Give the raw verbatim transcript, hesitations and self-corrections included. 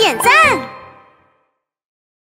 点赞。